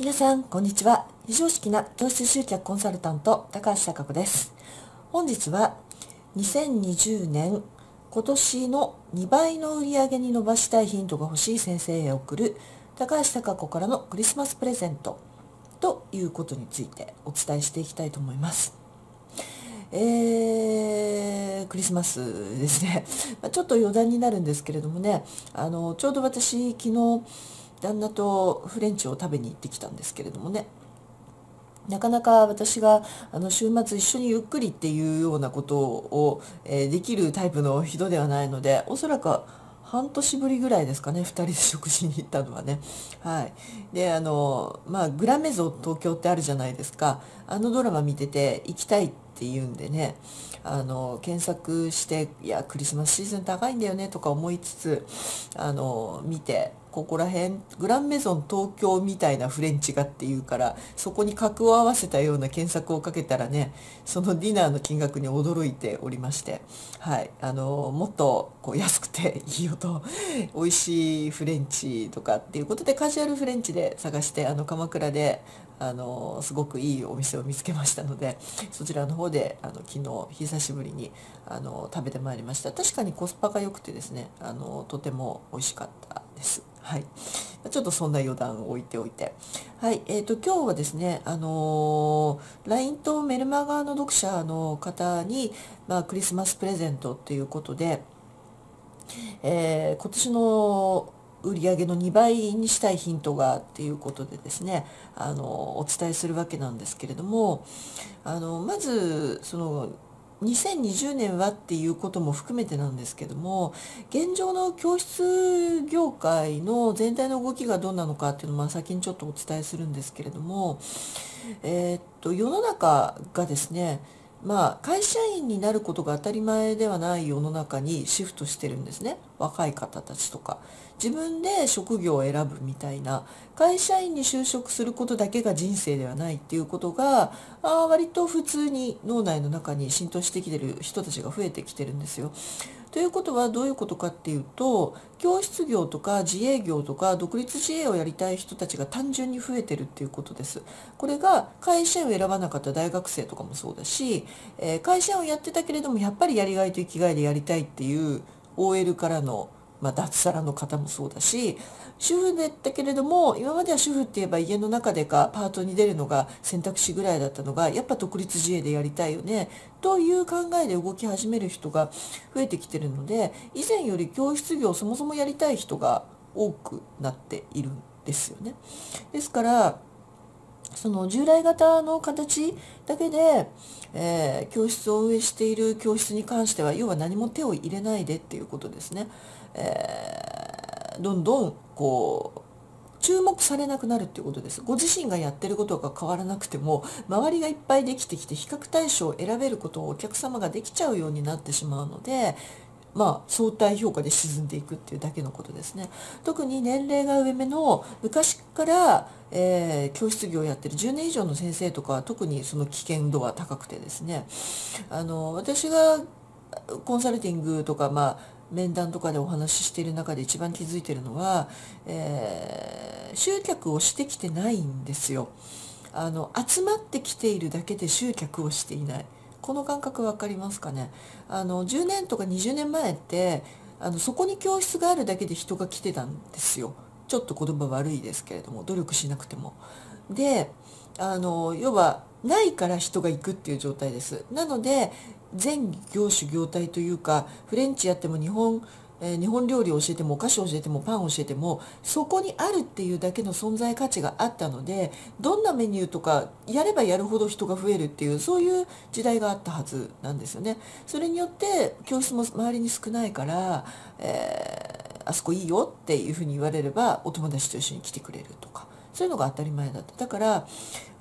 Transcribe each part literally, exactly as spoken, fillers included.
皆さん、こんにちは。非常識な教室集客コンサルタント、高橋貴子です。本日は、にせんにじゅうねん、今年のにばいの売り上げに伸ばしたいヒントが欲しい先生へ送る、高橋貴子からのクリスマスプレゼントということについてお伝えしていきたいと思います。えー、クリスマスですね。ちょっと余談になるんですけれどもね、あのちょうど私、昨日、旦那とフレンチを食べに行ってきたんですけれどもね、なかなか私があの週末一緒にゆっくりっていうようなことを、えー、できるタイプの人ではないので、おそらく半年ぶりぐらいですかね、ふたりで食事に行ったのはね。はい、であの、まあ、グラメゾ東京ってあるじゃないですか。あのドラマ見てて行きたいっていうんでね、あの検索して「いやクリスマスシーズン高いんだよね」とか思いつつあの見て。ここら辺グランメゾン東京みたいなフレンチがっていうから、そこに格を合わせたような検索をかけたらね、そのディナーの金額に驚いておりまして、はい、あのもっとこう安くていいよと美味しいフレンチとかっていうことでカジュアルフレンチで探して、あの鎌倉であのすごくいいお店を見つけましたので、そちらの方であの昨日久しぶりにあの食べてまいりました。確かにコスパが良くてですね、あのとても美味しかったです。はい、ちょっとそんな余談を置いておいて、はいえー、と今日はですね、あのー、ライン とメルマガの読者の方に、まあ、クリスマスプレゼントということで、えー、今年の売り上げのにばいにしたいヒントがっていうことでですね、あのー、お伝えするわけなんですけれども、あのー、まずそのにせんにじゅうねんはっていうことも含めてなんですけども、現状の教室業界の全体の動きがどうなのかっていうのも先にちょっとお伝えするんですけれども、えー、っと世の中がですね、まあ、会社員になることが当たり前ではない世の中にシフトしてるんですね。若い方たちとか自分で職業を選ぶみたいな、会社員に就職することだけが人生ではないっていうことが、あ割と普通に脳内の中に浸透してきてる人たちが増えてきてるんですよ。ということはどういうことかっていうと、教室業とか自営業とか独立自営をやりたい人たちが単純に増えてるっていうことです。これが会社員を選ばなかった大学生とかもそうだし、会社員をやってたけれどもやっぱりやりがいと生きがいでやりたいっていう オーエル からの、まあ、脱サラの方もそうだし、主婦だったけれども今までは主婦っていえば家の中でかパートに出るのが選択肢ぐらいだったのが、やっぱ独立自営でやりたいよねという考えで動き始める人が増えてきてるので、以前より教室業をそもそもやりたい人が多くなっているんですよね。ですからその従来型の形だけで、えー、教室を運営している教室に関しては、要は何も手を入れないでっていうことですね。えー、どんどんこう注目されなくなるっていうことです。ご自身がやってることが変わらなくても、周りがいっぱいできてきて比較対象を選べることをお客様ができちゃうようになってしまうので、まあ、相対評価で沈んでいくっていうだけのことですね。特に年齢が上めの昔から、えー、教室業をやってるじゅうねん以上の先生とかは特にその危険度は高くてですね、あの私がコンサルティングとか、まあ、面談とかでお話ししている中で一番気づいてるのは、えー、集客をしてきてないんですよ。あの集まってきているだけで集客をしていない。この感覚分かりますかね。あのじゅうねんとかにじゅうねんまえって、あのそこに教室があるだけで人が来てたんですよ。ちょっと言葉悪いですけれども、努力しなくても。であの要はないから人が行くっていう状態です。なので全業種業態というか、フレンチやっても日本日本料理を教えてもお菓子を教えてもパンを教えても、そこにあるっていうだけの存在価値があったので、どんなメニューとかやればやるほど人が増えるっていう、そういう時代があったはずなんですよね。それによって教室も周りに少ないから、えー、あそこいいよっていうふうに言われればお友達と一緒に来てくれるとか、そういうのが当たり前だった。だから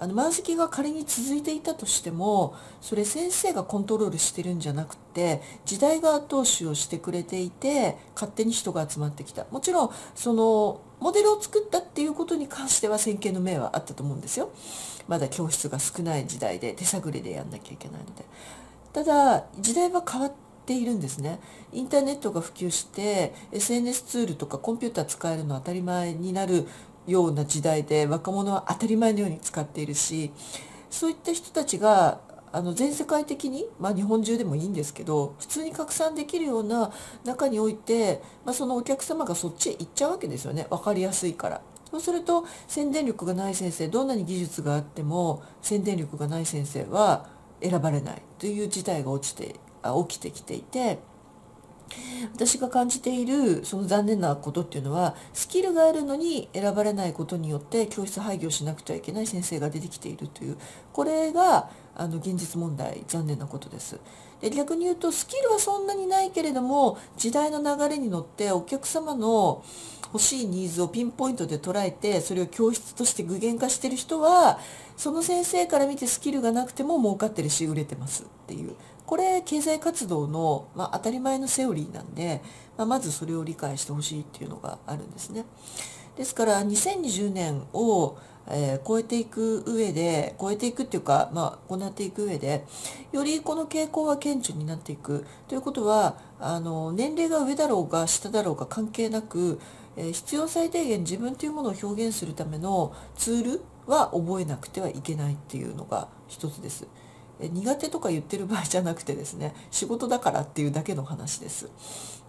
あの満席が仮に続いていたとしても、それ先生がコントロールしてるんじゃなくて、時代が後押しをしてくれていて勝手に人が集まってきた。もちろんそのモデルを作ったっていうことに関しては先見の明はあったと思うんですよ。まだ教室が少ない時代で手探りでやんなきゃいけないので。ただ時代は変わってているんですね。インターネットが普及して エスエヌエス ツールとかコンピューター使えるの当たり前になるような時代で、若者は当たり前のように使っているし、そういった人たちがあの全世界的に、まあ、日本中でもいいんですけど、普通に拡散できるような中において、まあ、そのお客様がそっちへ行っちゃうわけですよね、分かりやすいから。そうすると宣伝力がない先生、どんなに技術があっても宣伝力がない先生は選ばれないという事態が落ちて起きてきていて、私が感じているその残念なことっていうのは、スキルがあるのに選ばれないことによって教室廃業しなくちゃいけない先生が出てきているという、これがあの現実問題、残念なことです。で、逆に言うとスキルはそんなにないけれども、時代の流れに乗ってお客様の欲しいニーズをピンポイントで捉えて、それを教室として具現化している人は、その先生から見てスキルがなくても儲かってるし売れてますっていう、これ経済活動の、まあ、当たり前のセオリーなんで、まあ、まずそれを理解してほしいっていうのがあるんですね。ですからにせんにじゅうねんを、えー、超えていく上で、超えていくっていうか、まあ、行っていく上で、よりこの傾向は顕著になっていくということは、あの年齢が上だろうが下だろうが関係なく、必要最低限自分というものを表現するためのツールは覚えなくてはいけないっていうのが一つです。苦手とか言ってる場合じゃなくてですね、仕事だからっていうだけの話です。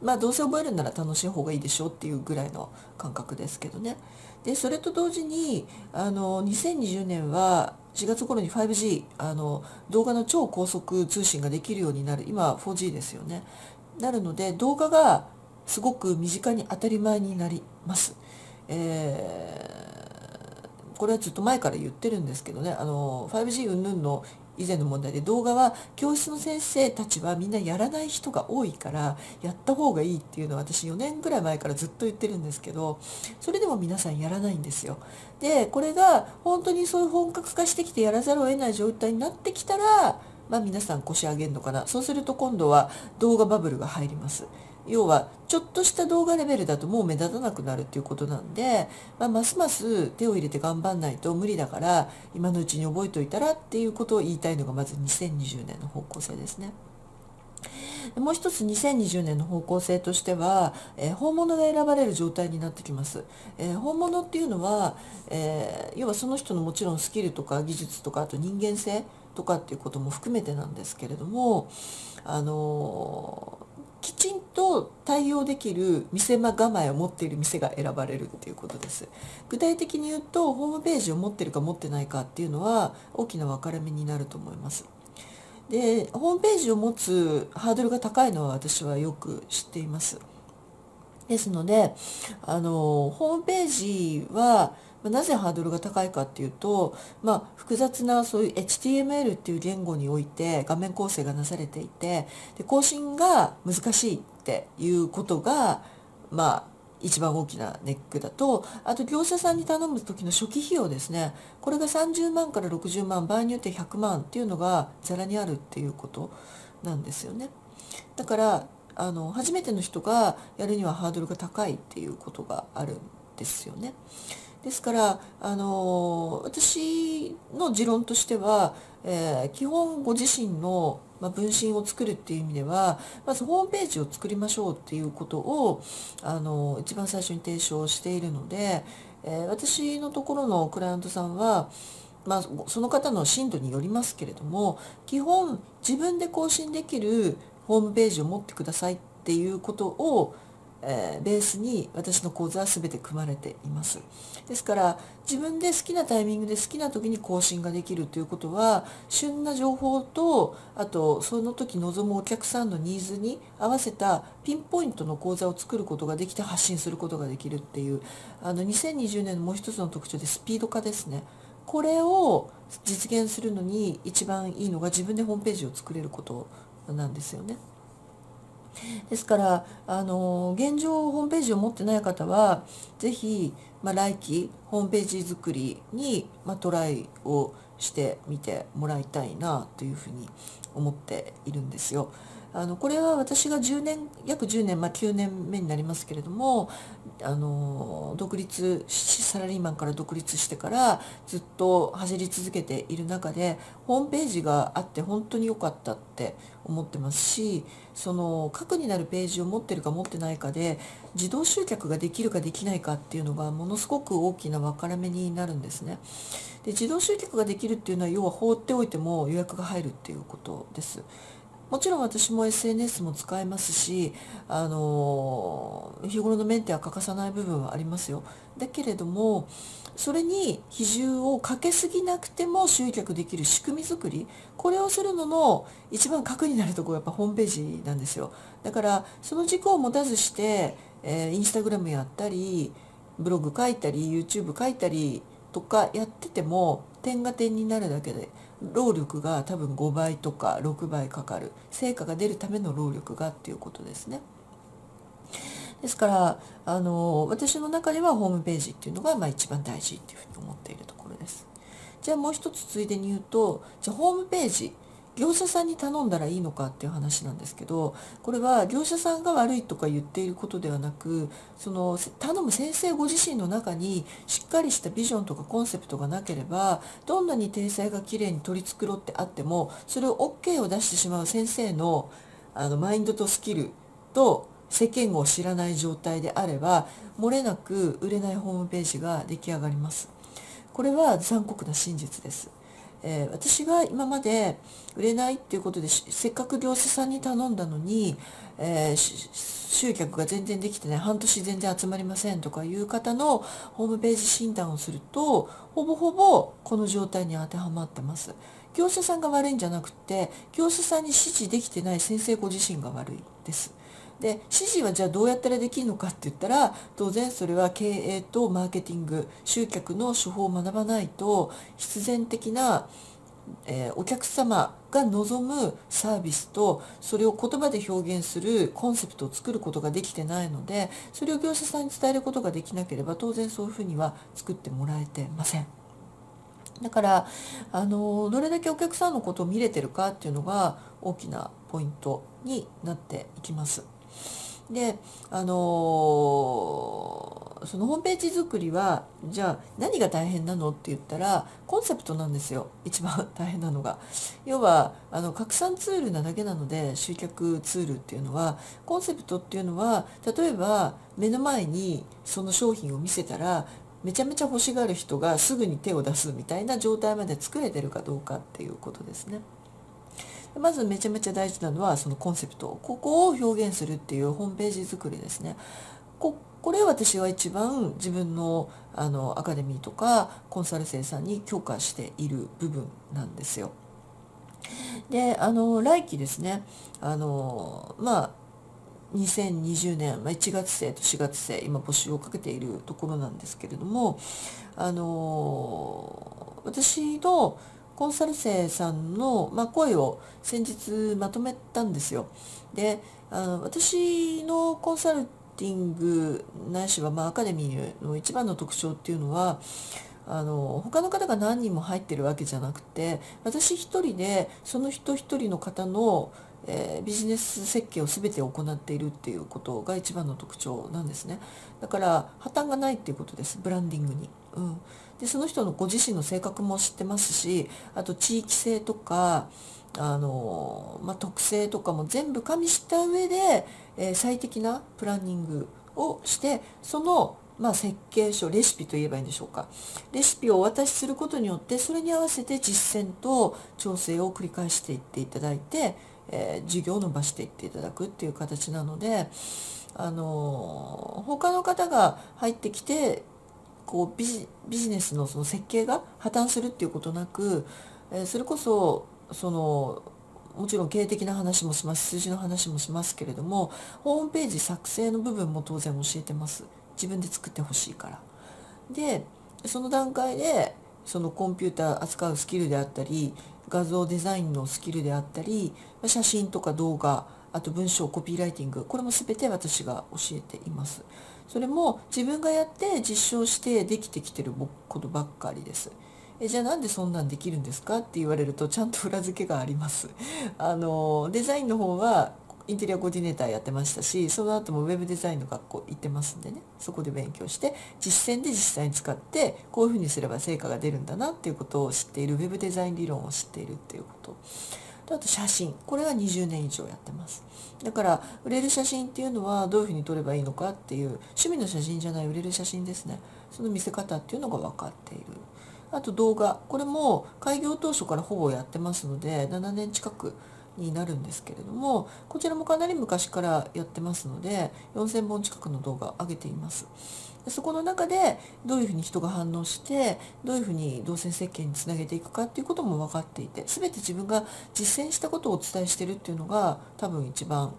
まあどうせ覚えるなら楽しい方がいいでしょっていうぐらいの感覚ですけどね。でそれと同時にあのにせんにじゅうねんはしがつ頃に ファイブジー、 あの動画の超高速通信ができるようになる、今 フォージー ですよね、なるので動画がすごく身近に当たり前になります、えー、これはずっと前から言ってるんですけどね、あの ファイブジー 云々の以前の問題で、動画は教室の先生たちはみんなやらない人が多いからやった方がいいっていうのは、私よねんぐらい前からずっと言ってるんですけど、それでも皆さんやらないんですよ。でこれが本当にそういう本格化してきてやらざるを得ない状態になってきたら、まあ、皆さん腰上げるのかな。そうすると今度は動画バブルが入ります。要はちょっとした動画レベルだともう目立たなくなるっていうことなんで、まあ、ますます手を入れて頑張んないと無理だから、今のうちに覚えといたらっていうことを言いたいのがまずにせんにじゅうねんの方向性ですね。もう一つにせんにじゅうねんの方向性としては、えー、本物が選ばれる状態になってきます。えー、本物っていうのは、えー、要はその人のもちろんスキルとか技術とか、あと人間性とかっていうことも含めてなんですけれども、あのーきちんと対応できる店構えを持っている店が選ばれるっていうことです。具体的に言うとホームページを持ってるか持ってないかっていうのは大きな分かれ目になると思います。でホームページを持つハードルが高いのは私はよく知っています。ですのであのホームページはなぜハードルが高いかっていうと、まあ、複雑なそういう エイチティーエムエル っていう言語において画面構成がなされていて、で更新が難しいっていうことが、まあ、一番大きなネックだと、あと業者さんに頼む時の初期費用ですね、これがさんじゅうまんからろくじゅうまん、場合によってひゃくまんっていうのがざらにあるっていうことなんですよね。だからあの初めての人がやるにはハードルが高いっていうことがあるんですよね。ですからあの私の持論としては、えー、基本ご自身の、まあ、分身を作るっていう意味では、まずホームページを作りましょうっていうことをあの一番最初に提唱しているので、えー、私のところのクライアントさんは、まあ、その方の進度によりますけれども、基本自分で更新できるホームページを持ってくださいっていうことをえー、ベースに私の講座は全て組まれています。ですから自分で好きなタイミングで好きな時に更新ができるということは、旬な情報とあとその時望むお客さんのニーズに合わせたピンポイントの講座を作ることができて発信することができるっていう、あのにせんにじゅうねんのもう一つの特徴でスピード化ですね。これを実現するのに一番いいのが自分でホームページを作れることなんですよね。ですからあの現状ホームページを持ってない方は是非、まあ、来期ホームページ作りに、まあ、トライをしてみてもらいたいなというふうに思っているんですよ。あのこれは私がじゅうねん約じゅうねん、まあ、きゅうねんめになりますけれども、あの独立サラリーマンから独立してからずっと走り続けている中でホームページがあって本当に良かったって思ってますし、その核になるページを持ってるか持ってないかで自動集客ができるかできないかっていうのがものすごく大きな分から目になるんですね。で自動集客ができるっていうのは要は放っておいても予約が入るっていうことです。もちろん私も エスエヌエス も使えますし、あの日頃のメンテは欠かさない部分はありますよ。だけれどもそれに比重をかけすぎなくても集客できる仕組み作り、これをするのの一番核になるところはやっぱホームページなんですよ。だからその軸を持たずして、えー、インスタグラムやったりブログ書いたり YouTube 書いたりとかやってても点が点になるだけで。労力が多分ごばいとかろくばいかかる、成果が出るための労力がっていうことですね。ですからあの私の中ではホームページっていうのがまあ一番大事っていうふうに思っているところです。じゃあもう一つついでに言うと、じゃあホームページ業者さんに頼んだらいいのかっていう話なんですけど、これは業者さんが悪いとか言っていることではなく、その頼む先生ご自身の中にしっかりしたビジョンとかコンセプトがなければ、どんなに体裁がきれいに取り繕ってあってもそれを OK を出してしまう先生の、あのマインドとスキルと世間を知らない状態であれば漏れなく売れないホームページが出来上がります。これは残酷な真実です。えー、私が今まで売れないっていうことでせっかく業者さんに頼んだのに、えー、集客が全然できてない、半年全然集まりませんとかいう方のホームページ診断をするとほぼほぼこの状態に当てはまってます。業者さんが悪いんじゃなくて業者さんに指示できてない先生ご自身が悪いです。で指示はじゃあどうやったらできるのかって言ったら、当然それは経営とマーケティング集客の手法を学ばないと必然的な、えー、お客様が望むサービスとそれを言葉で表現するコンセプトを作ることができてないので、それを業者さんに伝えることができなければ当然そういうふうには作ってもらえてません。だからあのどれだけお客さんのことを見れてるかっていうのが大きなポイントになっていきます。であのー、そのホームページ作りはじゃあ何が大変なのって言ったらコンセプトなんですよ、一番大変なのが。要はあの拡散ツールなだけなので、集客ツールっていうのはコンセプトっていうのは、例えば目の前にその商品を見せたらめちゃめちゃ欲しがる人がすぐに手を出すみたいな状態まで作れてるかどうかっていうことですね。まずめちゃめちゃ大事なのはそのコンセプト、ここを表現するっていうホームページ作りですね。ここれを私は一番自分のあのアカデミーとかコンサル生さんに強化している部分なんですよ。であの来期ですね、あのまあにせんにじゅうねんいちがつ生としがつ生今募集をかけているところなんですけれども、あの私のコンサル生さんの、まあ、声を先日まとめたんですよ。であの私のコンサルティングないしは、まあ、アカデミーの一番の特徴っていうのは、あの他の方が何人も入ってるわけじゃなくて、私一人でその人一人の方の、えー、ビジネス設計を全て行っているっていうことが一番の特徴なんですね。だから破綻がないっていうことです、ブランディングに。うん、でその人のご自身の性格も知ってますし、あと地域性とかあの、まあ、特性とかも全部加味した上で、えー、最適なプランニングをしてその、まあ、設計書レシピといえばいいんでしょうか、レシピをお渡しすることによってそれに合わせて実践と調整を繰り返していっていただいて、えー、授業を伸ばしていっていただくっていう形なので、あの他の方が入ってきてこうビジ、ビジネスのその設計が破綻するっていうことなく、えー、それこそそのもちろん経営的な話もします、数字の話もしますけれども、ホームページ作成の部分も当然教えてます、自分で作ってほしいから。でその段階でそのコンピューター扱うスキルであったり画像デザインのスキルであったり写真とか動画、あと文章コピーライティング、これも全て私が教えています。それも自分がやって実証してできてきてることばっかりです。えじゃあなんでそんなんできるんですかって言われるとちゃんと裏付けがあります。あのデザインの方はインテリアコーディネーターやってましたし、その後もウェブデザインの学校行ってますんでね、そこで勉強して実践で実際に使ってこういうふうにすれば成果が出るんだなっていうことを知っている、ウェブデザイン理論を知っているっていうことで、あと写真、これはにじゅうねん以上やってます。だから売れる写真っていうのはどういうふうに撮ればいいのかっていう、趣味の写真じゃない売れる写真ですね、その見せ方っていうのが分かっている。あと動画、これも開業当初からほぼやってますのでななねん近くになるんですけれども、こちらもかなり昔からやってますのでよんせんぼん近くの動画を上げています。そこの中でどういうふうに人が反応して、どういうふうに動線設計につなげていくかっていうことも分かっていて、全て自分が実践したことをお伝えしてるっていうのが多分一番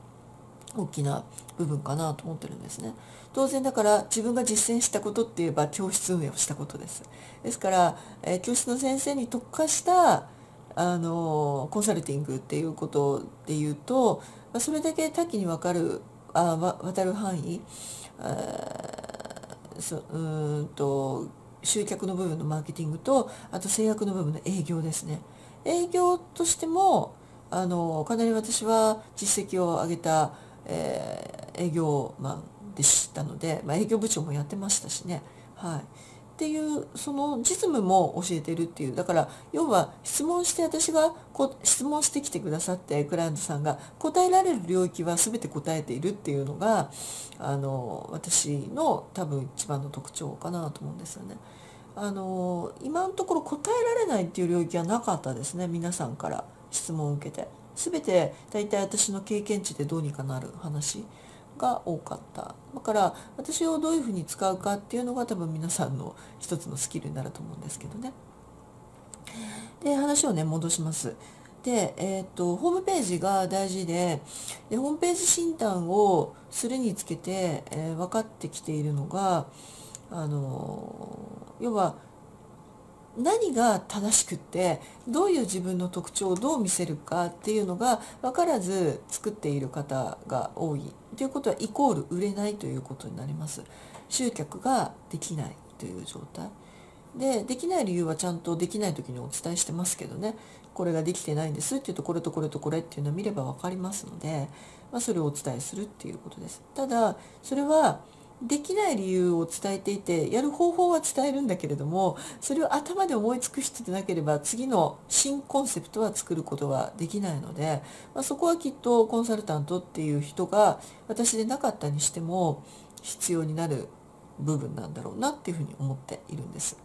大きな部分かなと思ってるんですね。当然だから自分が実践したことっていえば教室運営をしたことです。ですから、えー、教室の先生に特化したあのコンサルティングっていうことでいうと、それだけ多岐にわかるあ渡る範囲、そうんと集客の部分のマーケティングと、あと制約の部分の営業ですね。営業としてもあのかなり私は実績を上げた、えー、営業マンでしたので、まあ、営業部長もやってましたしね。はいっていうその実務も教えてるっていう、だから要は質問して私がこ質問してきてくださってクライアントさんが答えられる領域は全て答えているっていうのがあの私の多分一番の特徴かなと思うんですよね。あの今のところ答えられないっていう領域はなかったですね、皆さんから質問を受けて。全て大体私の経験値でどうにかなる話が多かった。だから私をどういうふうに使うかっていうのが多分皆さんの一つのスキルになると思うんですけどね。で話をね戻します。で、えー、っとホームページが大事 で, でホームページ診断をするにつけて、えー、分かってきているのがあの要は何が正しくってどういう自分の特徴をどう見せるかっていうのが分からず作っている方が多いということはイコール売れないということになります。集客ができないという状態で、できない理由はちゃんとできない時にお伝えしてますけどね、これができてないんですっていうとこれとこれとこれっていうのを見れば分かりますので、まあ、それをお伝えするっていうことです。ただそれはできない理由を伝えていて、やる方法は伝えるんだけれども、それを頭で思いつく人でなければ次の新コンセプトは作ることはできないので、まあ、そこはきっとコンサルタントっていう人が私でなかったにしても必要になる部分なんだろうなっていうふうに思っているんです。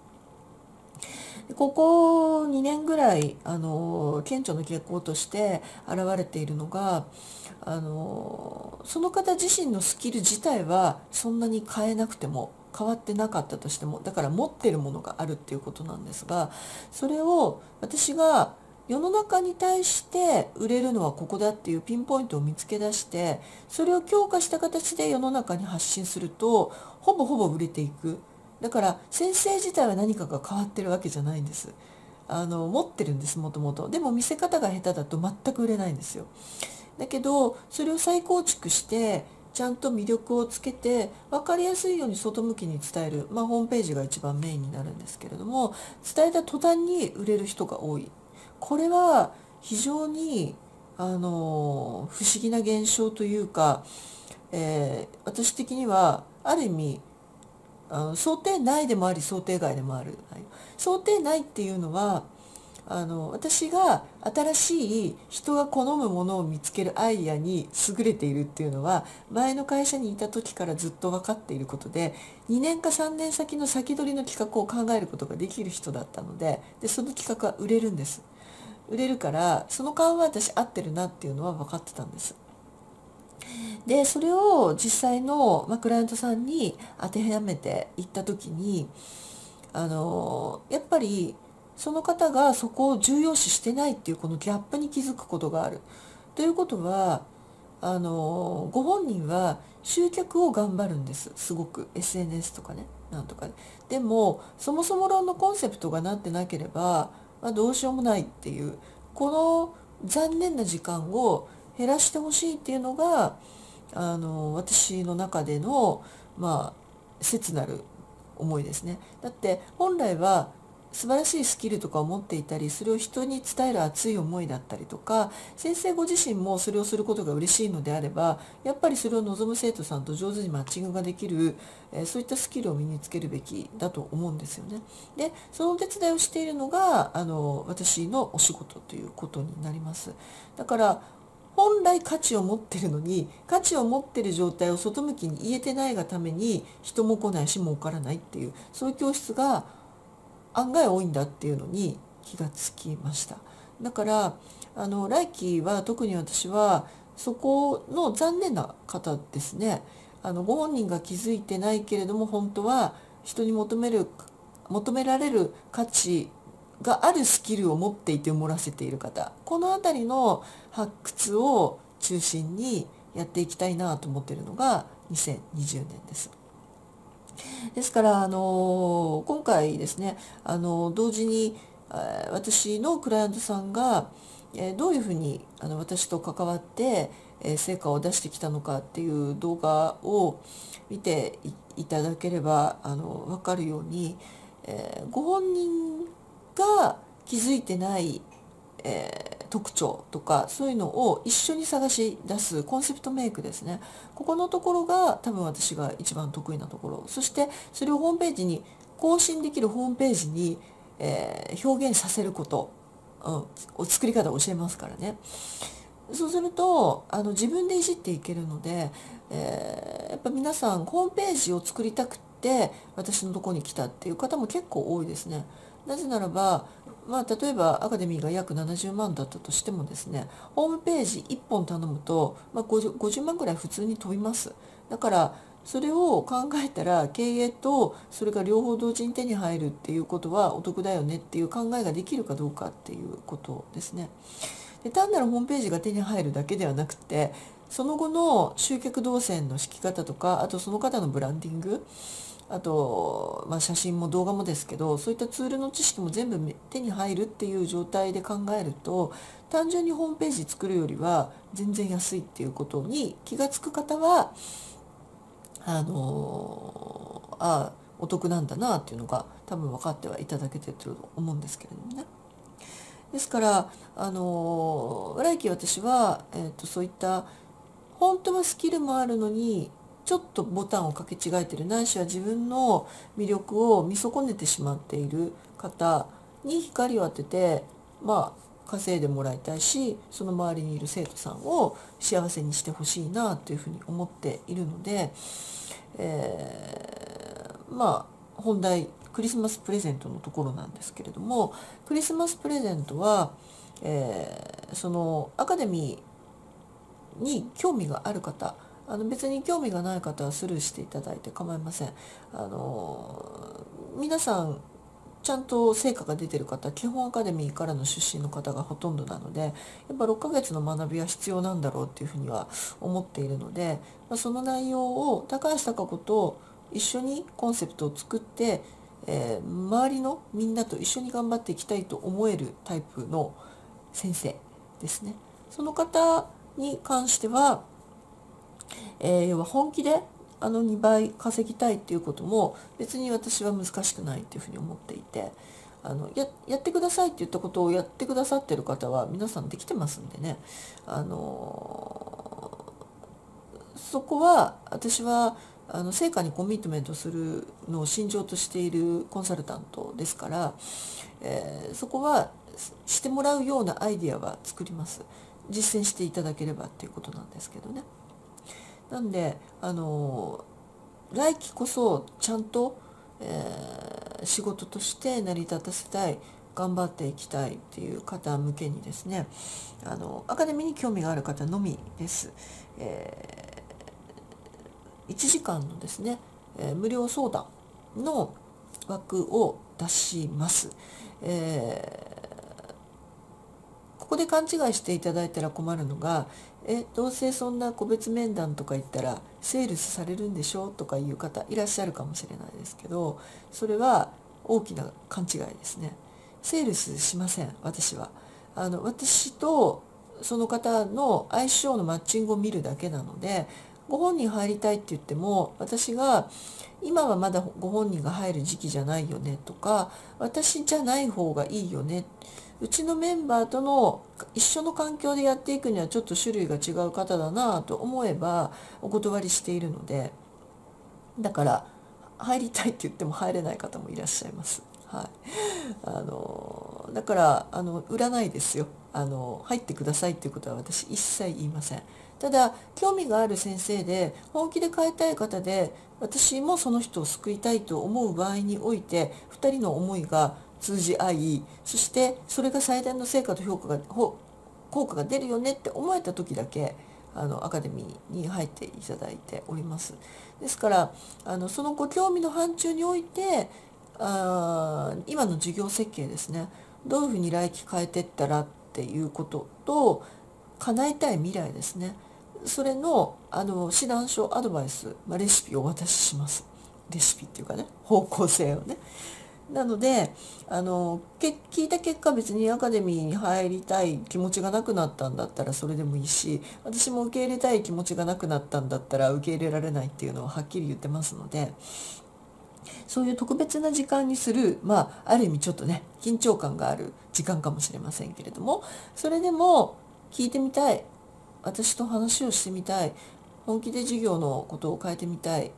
ここにねんぐらいあの顕著な傾向として現れているのがあのその方自身のスキル自体はそんなに変えなくても変わってなかったとしても、だから持ってるものがあるっていうことなんですが、それを私が世の中に対して売れるのはここだっていうピンポイントを見つけ出して、それを強化した形で世の中に発信するとほぼほぼ売れていく。だから先生自体は何かが変わってるわけじゃないんです。あの持ってるんです、もともと。でも見せ方が下手だと全く売れないんですよ。だけどそれを再構築してちゃんと魅力をつけて分かりやすいように外向きに伝える、まあ、ホームページが一番メインになるんですけれども、伝えた途端に売れる人が多い。これは非常にあの不思議な現象というか、えー、私的にはある意味あの想定内でもあり想定外でもある。はい、想定内っていうのはあの私が新しい人が好むものを見つけるアイデアに優れているっていうのは前の会社にいた時からずっと分かっていることで、にねんかさんねん先の先取りの企画を考えることができる人だったの で, でその企画は売れるんです。売れるからその顔は私合ってるなっていうのは分かってたんです。でそれを実際の、まあ、クライアントさんに当てはめていった時にあのやっぱりその方がそこを重要視してないっていうこのギャップに気づくことがある。ということはあのご本人は集客を頑張るんです、すごく エスエヌエス とかねなんとか、ね、でもそもそも論のコンセプトがなってなければ、まあ、どうしようもないっていう、この残念な時間を減らしてほしいっていうのがあの私の中での、まあ、切なる思いですね。だって本来は素晴らしいスキルとかを持っていたり、それを人に伝える熱い思いだったりとか、先生ご自身もそれをすることが嬉しいのであれば、やっぱりそれを望む生徒さんと上手にマッチングができる、そういったスキルを身につけるべきだと思うんですよね。で、そのお手伝いをしているのがあの私のお仕事ということになります。だから本来価値を持ってるのに、価値を持ってる状態を外向きに言えてないがために人も来ないし儲からないっていう、そういう教室が案外多いんだっていうのに気がつきました。だからあの来期は特に私はそこの残念な方ですね。あのご本人が気づいてないけれども、本当は人に求める求められる価値があるスキルを持っていて埋もらせている方、この辺りの発掘を中心にやっていきたいなと思っているのがにせんにじゅうねんです。ですからあの今回ですね、あの同時に私のクライアントさんがどういうふうにあの私と関わって成果を出してきたのかっていう動画を見ていただければあの分かるように、ご本人が気づいてない、えー、特徴とかそういうのを一緒に探し出すコンセプトメイクですね。ここのところが多分私が一番得意なところ。そしてそれをホームページに更新できるホームページに、えー、表現させること、うん、作り方を教えますからね。そうするとあの自分でいじっていけるので、えー、やっぱ皆さんホームページを作りたくて私のところに来たっていう方も結構多いですね。なぜならば、まあ、例えばアカデミーが約ななじゅうまんだったとしてもですね、ホームページいっぽん頼むと、まあ、ごじゅうまんぐらい普通に飛びます。だからそれを考えたら経営とそれが両方同時に手に入るっていうことはお得だよねっていう考えができるかどうかっていうことですね。で、単なるホームページが手に入るだけではなくて、その後の集客動線の敷き方とか、あとその方のブランディング、あと、まあ、写真も動画もですけど、そういったツールの知識も全部手に入るっていう状態で考えると、単純にホームページ作るよりは全然安いっていうことに気が付く方はあのー、あお得なんだなっていうのが多分分かってはいただけてると思うんですけれどもね。ですからあのー、来期私は、えー、とそういった本当はスキルもあるのにちょっとボタンをかけ違えてる、ないしは自分の魅力を見損ねてしまっている方に光を当てて、まあ、稼いでもらいたいし、その周りにいる生徒さんを幸せにしてほしいなというふうに思っているので、えー、まあ本題クリスマスプレゼントのところなんですけれども、クリスマスプレゼントは、えー、そのアカデミーに興味がある方、あの別に興味がない方はスルーしていただいて構いません。あの皆さんちゃんと成果が出てる方、基本アカデミーからの出身の方がほとんどなので、やっぱろっかげつの学びは必要なんだろうっていうふうには思っているので、その内容を高橋貴子と一緒にコンセプトを作って、えー、周りのみんなと一緒に頑張っていきたいと思えるタイプの先生ですね。その方に関してはえー、要は本気であのにばい稼ぎたいっていうことも別に私は難しくないっていうふうに思っていて、あの や, やってくださいって言ったことをやってくださってる方は皆さんできてますんでね、あのー、そこは私はあの成果にコミットメントするのを信条としているコンサルタントですから、えー、そこはしてもらうようなアイディアは作ります。実践していただければっていうことなんですけどね。なんであの来期こそちゃんと、えー、仕事として成り立たせたい、頑張っていきたいっていう方向けにですね、あのアカデミーに興味がある方のみです、えー、いちじかんのですね、えー、無料相談の枠を出します、えー、ここで勘違いしていただいたら困るのが、えどうせそんな個別面談とか言ったらセールスされるんでしょとかいう方いらっしゃるかもしれないですけど、それは大きな勘違いですね。セールスしません。私はあの私とその方の相性のマッチングを見るだけなので、ご本人入りたいって言っても、私が今はまだご本人が入る時期じゃないよねとか、私じゃない方がいいよね、うちのメンバーとの一緒の環境でやっていくにはちょっと種類が違う方だなと思えばお断りしているので、だから入りたいって言っても入れない方もいらっしゃいます。はい、あのだからあの売らないですよ。あの入ってくださいっていうことは私一切言いません。ただ興味がある先生で本気で変えたい方で、私もその人を救いたいと思う場合においてふたりの思いが通じ合い、そしてそれが最大の成果と評価が効果が出るよねって思えた時だけあのアカデミーに入っていただいております。ですからあのそのご興味の範疇において、あ今の授業設計ですね、どういうふうに来期変えてったらっていうことと、叶えたい未来ですね、それのあの指南書、アドバイス、まあ、レシピをお渡しします。レシピっていうかね、方向性をね。なのであの聞いた結果、別にアカデミーに入りたい気持ちがなくなったんだったらそれでもいいし、私も受け入れたい気持ちがなくなったんだったら受け入れられないっていうのははっきり言ってますので、そういう特別な時間にする、まあある意味ちょっとね緊張感がある時間かもしれませんけれども、それでも聞いてみたい、私と話をしてみたい、本気で授業のことを変えてみたい、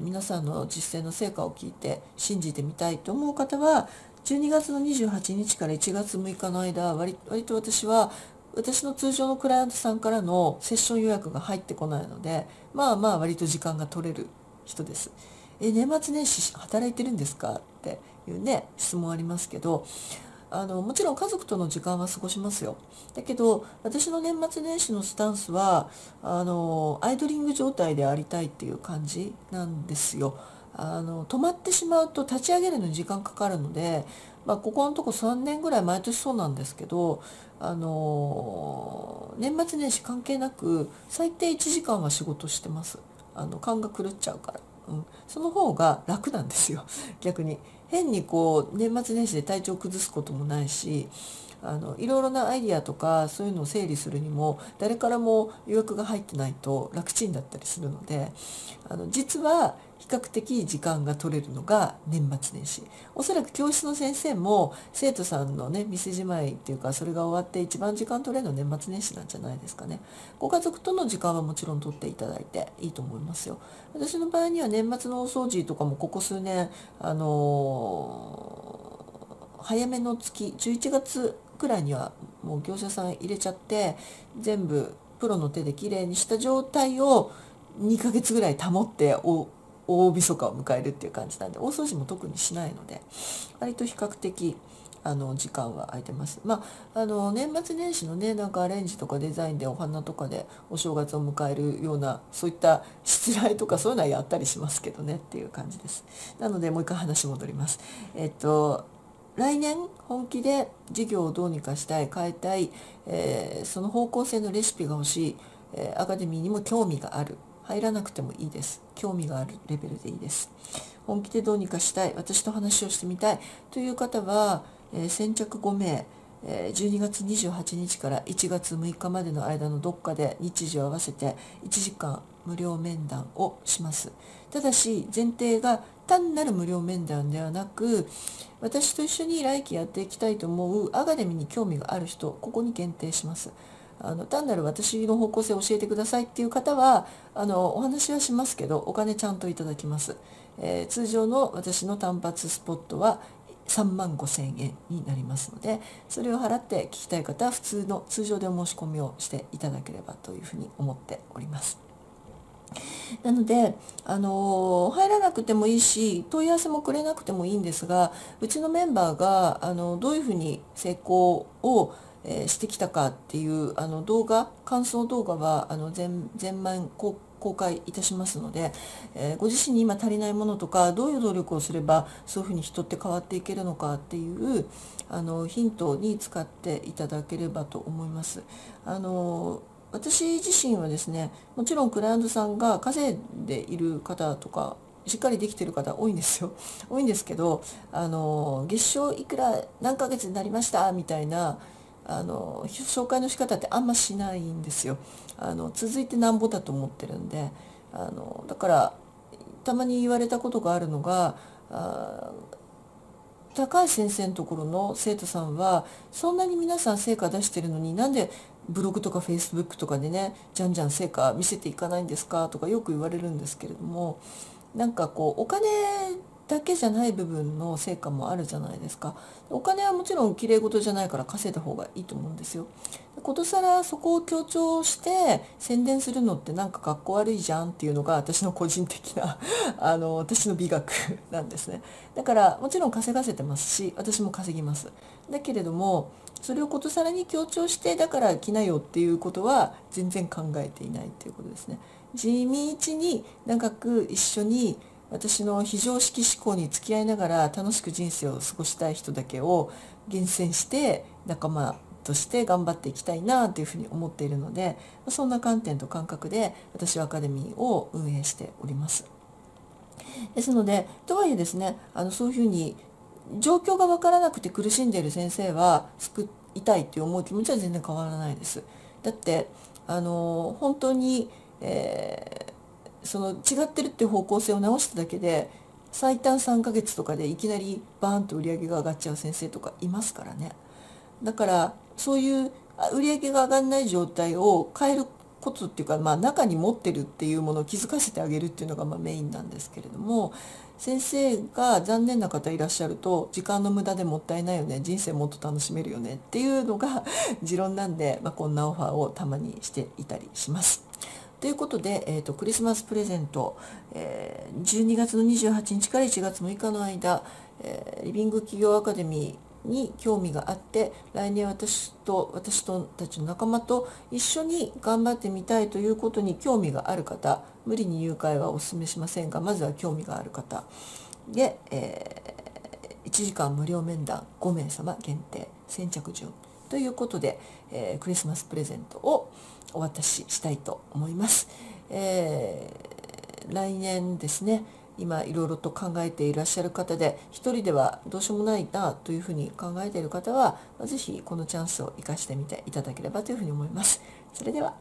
皆さんの実践の成果を聞いて信じてみたいと思う方は、じゅうにがつのにじゅうはちにちからいちがつむいかの間、割と私は私の通常のクライアントさんからのセッション予約が入ってこないので、まあまあ割と時間が取れる人です。え年末年始働いてるんですかっていうね質問ありますけど、あのもちろん家族との時間は過ごしますよ。だけど私の年末年始のスタンスはあのアイドリング状態でありたいっていう感じなんですよ。あの止まってしまうと立ち上げるのに時間かかるので、まあ、ここのとこさんねんぐらい毎年そうなんですけど、あの年末年始関係なく最低いちじかんは仕事してます。あの勘が狂っちゃうから。うん、その方が楽なんですよ。逆に変にこう年末年始で体調崩すこともないし、あのいろいろなアイディアとかそういうのを整理するにも誰からも予約が入ってないと楽ちんだったりするので、あの実は比較的時間が取れるのが年末年始。おそらく教室の先生も生徒さんのね店じまいっていうか、それが終わって一番時間取れるのは年末年始なんじゃないですかね。ご家族との時間はもちろん取っていただいていいと思いますよ。私の場合には年末のお掃除とかもここ数年あのー、早めの月じゅういちがつくらいにはもう業者さん入れちゃって、全部プロの手できれいにした状態をにかげつぐらい保ってお大晦日を迎えるっていう感じなんで、大掃除も特にしないので割と比較的あの時間は空いてます。まああの年末年始のねなんかアレンジとかデザインでお花とかでお正月を迎えるような、そういった失礼とかそういうのはやったりしますけどねっていう感じです。なのでもう一回話戻ります。えっと来年本気で事業をどうにかしたい、変えたい、えー、その方向性のレシピが欲しい、えー、アカデミーにも興味がある、入らなくてもいいです、興味があるレベルでいいです、本気でどうにかしたい、私と話をしてみたいという方は、えー、先着ごめい、えー、じゅうにがつにじゅうはちにちからいちがつむいかまでの間のどっかで日時を合わせていちじかん無料面談をします。ただし前提が単なる無料面談ではなく、私と一緒に来期やっていきたいと思うアカデミーに興味がある人、ここに限定します。あの単なる私の方向性を教えてくださいっていう方はあのお話はしますけど、お金ちゃんといただきます。えー、通常の私の単発スポットはさんまんごせんえんになりますので、それを払って聞きたい方は普通の通常でお申し込みをしていただければというふうに思っております。なのであの入らなくてもいいし、問い合わせもくれなくてもいいんですが、うちのメンバーがあのどういうふうに成功をしてきたかっていうあの動画、感想動画はあの 全, 全面公開いたしますので、えー、ご自身に今足りないものとか、どういう努力をすればそういうふうに人って変わっていけるのかっていうあのヒントに使っていただければと思います。あの私自身はですね、もちろんクライアントさんが稼いでいる方とかしっかりできてる方多いんですよ。多いんですけど、あの月賞いくら何ヶ月になりましたみたいなあの紹介の仕方ってあんましないんですよ。あの続いてなんぼだと思ってるんで、あのだからたまに言われたことがあるのが、あ高橋先生のところの生徒さんはそんなに皆さん成果出してるのになんでブログとかフェイスブックとかでねじゃんじゃん成果見せていかないんですかとかよく言われるんですけれども、なんかこうお金だけじゃない部分の成果もあるじゃないですか。お金はもちろんきれい事じゃないから稼いだ方がいいと思うんですよ。ことさらそこを強調して宣伝するのってなんかかっこ悪いじゃんっていうのが私の個人的なあの私の美学なんですね。だからもちろん稼がせてますし私も稼ぎます。だけれどもそれをことさらに強調してだから来なよっていうことは全然考えていないっていうことですね。地道に長く一緒に私の非常識思考に付き合いながら楽しく人生を過ごしたい人だけを厳選して仲間として頑張っていきたいなというふうに思っているので、そんな観点と感覚で私はアカデミーを運営しております。ですのでとはいえですね、あのそういうふうに状況が分からなくて苦しんでいる先生は救いたいという思う気持ちは全然変わらないです。だってあの本当に、えーその違ってるっていう方向性を直しただけで最短さんかげつとかでいきなりバーンと売り上げが上がっちゃう先生とかいますからね。だからそういう売り上げが上がらない状態を変えることっていうか、まあ、中に持ってるっていうものを気づかせてあげるっていうのがまあメインなんですけれども、先生が残念な方いらっしゃると時間の無駄でもったいないよね、人生もっと楽しめるよねっていうのが持論なんで、まあ、こんなオファーをたまにしていたりします。ということで、えーと、クリスマスプレゼント、えー、じゅうにがつのにじゅうはちにちからいちがつむいかの間、えー、リビング企業アカデミーに興味があって来年私と私たちの仲間と一緒に頑張ってみたいということに興味がある方、無理に入会はお勧めしませんがまずは興味がある方で、えー、いちじかん無料面談ごめいさま限定先着順ということで、えー、クリスマスプレゼントをお渡ししたいと思います。えー、来年ですね、今いろいろと考えていらっしゃる方で一人ではどうしようもないなというふうに考えている方は是非このチャンスを生かしてみていただければというふうに思います。それでは。